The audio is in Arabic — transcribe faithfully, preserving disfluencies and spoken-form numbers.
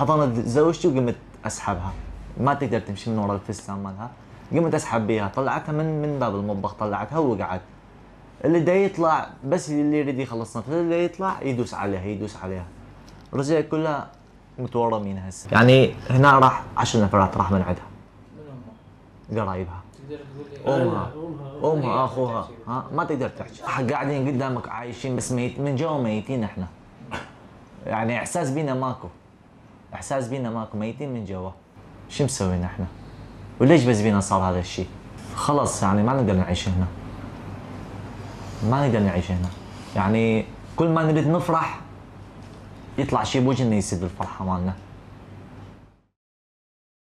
حضنت زوجتي وقمت اسحبها، ما تقدر تمشي من ورا الفستان مالها، قمت اسحب بيها، طلعتها من من باب المطبخ، طلعتها ووقعت. اللي دا يطلع بس اللي يريد يخلص نفسه، اللي يطلع يدوس عليها يدوس عليها. الرجال كلها متورمين هسه، يعني هنا راح عشر نفرات راح من عندها. من امها؟ قرايبها. تقدر تقول امها امها اخوها، ها ما تقدر تحكي. قاعدين قدامك عايشين بس ميت من جوا، ميتين احنا. يعني احساس بينا ماكو، احساس بينا ماكو، ميتين من جوا. شو مسوينا احنا؟ وليش بس بينا صار هذا الشيء؟ خلص يعني ما نقدر نعيش هنا. ما نقدر نعيش هنا، يعني كل ما نريد نفرح يطلع شيء بوجهنا يسد الفرحه مالنا.